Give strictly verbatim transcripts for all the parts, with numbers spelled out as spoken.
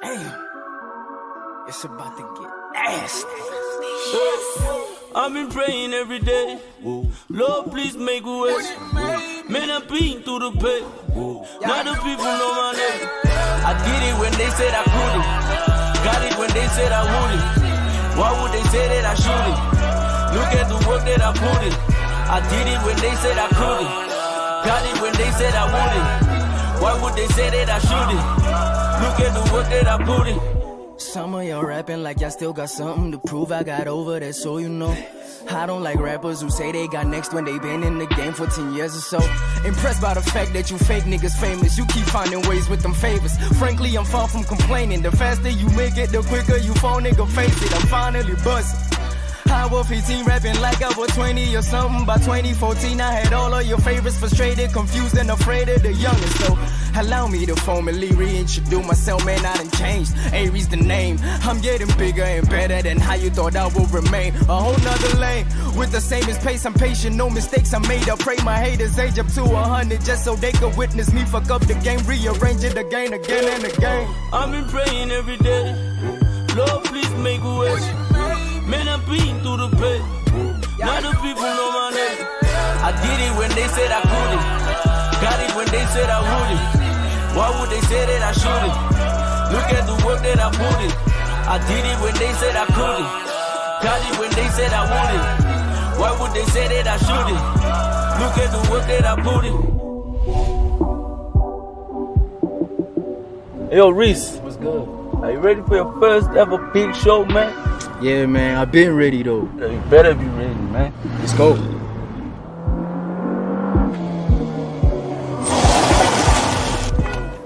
Damn, it's about to get nasty. I've been praying every day. Lord, please make a way. Man, I've been through the pain. Now the people know my name. I get it when they said I couldn't. Got it when they said I wouldn't. Why would they say that I shouldn't? Look at the work that I put in. I did it when they said I couldn't. Got it when they said I wouldn't. Why would they say that I shouldn't? Look at the work that I put in. Some of y'all rapping like y'all still got something to prove. I got over that, so you know. I don't like rappers who say they got next when they been in the game for ten years or so. Impressed by the fact that you fake niggas famous. You keep finding ways with them favors. Frankly, I'm far from complaining. The faster you make it, the quicker you fall, nigga, face it. I'm finally buzzing. I was fifteen rapping like I was twenty or something. By twenty fourteen I had all of your favorites frustrated, confused and afraid of the youngest. So allow me to formally reintroduce myself, man, I done changed. A Reece the name, I'm getting bigger and better than how you thought I would remain. A whole nother lane, with the same as pace, I'm patient, no mistakes I made. I pray my haters age up to a hundred just so they could witness me fuck up the game, rearrange it again, again and again. I've been praying every day, Lord please make a way. Man, I've been through the pain. Now the people know my name. I did it when they said I couldn't. Got it when they said I wouldn't. Why would they say that I shouldn't? Look at the work that I put in. I did it when they said I couldn't. Got it when they said I wouldn't. Why would they say that I shouldn't? Look at the work that I put in. Yo, Reece. What's good? Are you ready for your first ever big show, man? Yeah, man, I've been ready though. You better be ready, man. Let's go.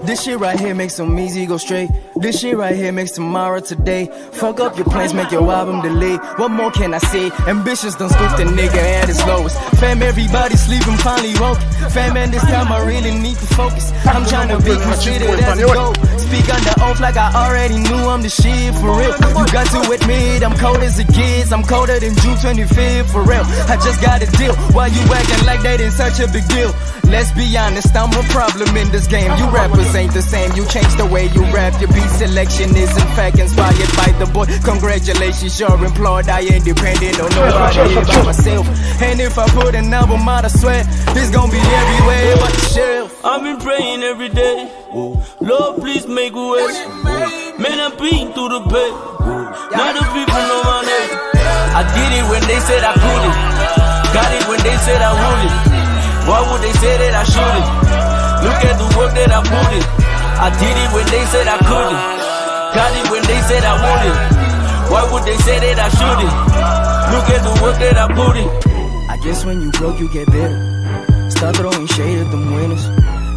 This shit right here makes them easy go straight. This shit right here makes tomorrow today. Fuck up your plans, make your album delay. What more can I say? Ambitions done scooped the nigga at his lowest. Fam, everybody sleeping, finally woke. Fam, and this time I really need to focus. I'm trying to be considered as a goal. Speak under oath like I already knew I'm the shit for real. You got to admit I'm cold as it gets. I'm colder than June twenty-fifth for real. I just got a deal. Why you acting like that is such a big deal? Let's be honest, I'm a problem in this game. You rappers ain't the same, you changed the way you rap. Your beat selection is in fact inspired by the boy. Congratulations, you're employed, I ain't dependent on nobody here by myself. And if I put an album out, I swear this gon' be everywhere but the shelf. I've been praying every day, Lord please make a way. Man, I've been through the pain. Now the people know my name. I did it when they said I couldn't. Got it when they said I wouldn't. Why would they say that I shouldn't? Look at the work that I put in. I did it when they said I couldn't. Got it when they said I wouldn't. Why would they say that I shouldn't? Look at the work that I put in. I guess when you broke, you get better. Start throwing shade at them winners.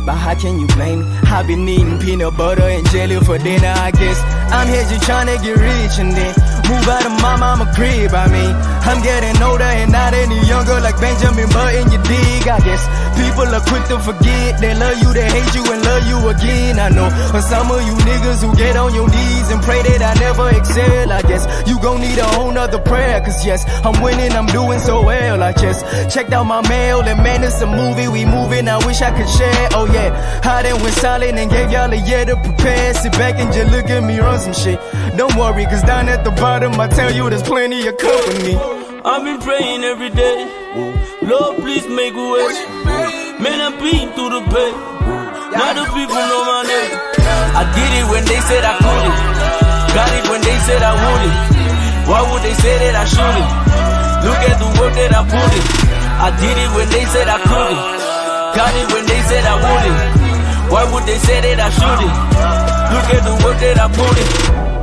But how can you blame me? I've been eating peanut butter and jelly for dinner, I guess. I'm here just trying to get rich and then move out of my mama crib, I mean. I'm getting older and not any younger like Benjamin Button, you dig, I guess. People are quick to forget, they love you, they hate you and love you again, I know. But some of you niggas who get on your knees and pray that I never excel, I guess. You gon' need a whole nother prayer, cause yes, I'm winning, I'm doing so well, I just checked out my mail and man, it's a movie, we moving, I wish I could share, oh yeah. I done went solid and gave y'all a year to prepare, sit back and just look at me run some shit. Don't worry, cause down at the bottom, I tell you there's plenty of company. I've been praying every day, Lord please make a way. Man, I've been through the pain. Now the people know my name. I did it when they said I couldn't. Got it when they said I wouldn't. Why would they say that I shouldn't? Look at the work that I put in. I did it when they said I couldn't. Got it when they said I wouldn't. Why would they say that I shouldn't? Look at the work that I put in.